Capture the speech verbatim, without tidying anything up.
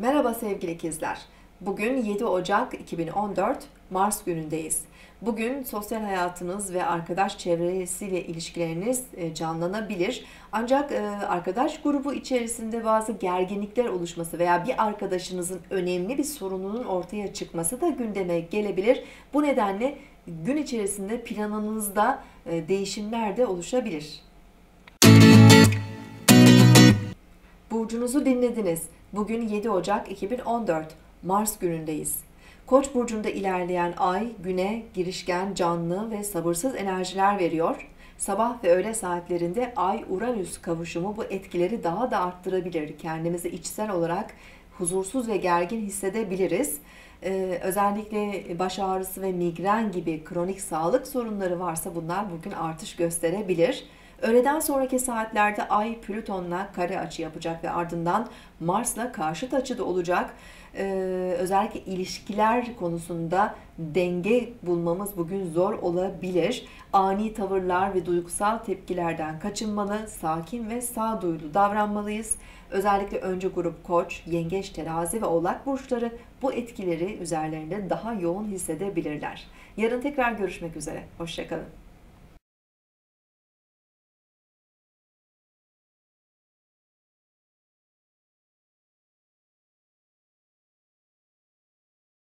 Merhaba sevgili ikizler. Bugün yedi Ocak iki bin on dört Mars günündeyiz. Bugün sosyal hayatınız ve arkadaş çevresiyle ilişkileriniz canlanabilir. Ancak arkadaş grubu içerisinde bazı gerginlikler oluşması veya bir arkadaşınızın önemli bir sorununun ortaya çıkması da gündeme gelebilir. Bu nedenle gün içerisinde planınızda değişimler de oluşabilir. Burcunuzu dinlediniz. Bugün yedi Ocak iki bin on dört Mars günündeyiz. Koç burcunda ilerleyen ay güne girişken, canlı ve sabırsız enerjiler veriyor. Sabah ve öğle saatlerinde Ay-Uranüs kavuşumu bu etkileri daha da arttırabilir. Kendimizi içsel olarak huzursuz ve gergin hissedebiliriz. Ee, özellikle baş ağrısı ve migren gibi kronik sağlık sorunları varsa bunlar bugün artış gösterebilir. Öğleden sonraki saatlerde Ay Plüton'la kare açı yapacak ve ardından Mars'la karşıt açıda olacak. Ee, özellikle ilişkiler konusunda denge bulmamız bugün zor olabilir. Ani tavırlar ve duygusal tepkilerden kaçınmalı, sakin ve sağduyulu davranmalıyız. Özellikle öncü grup Koç, Yengeç, Terazi ve Oğlak burçları bu etkileri üzerlerinde daha yoğun hissedebilirler. Yarın tekrar görüşmek üzere. Hoşça kalın.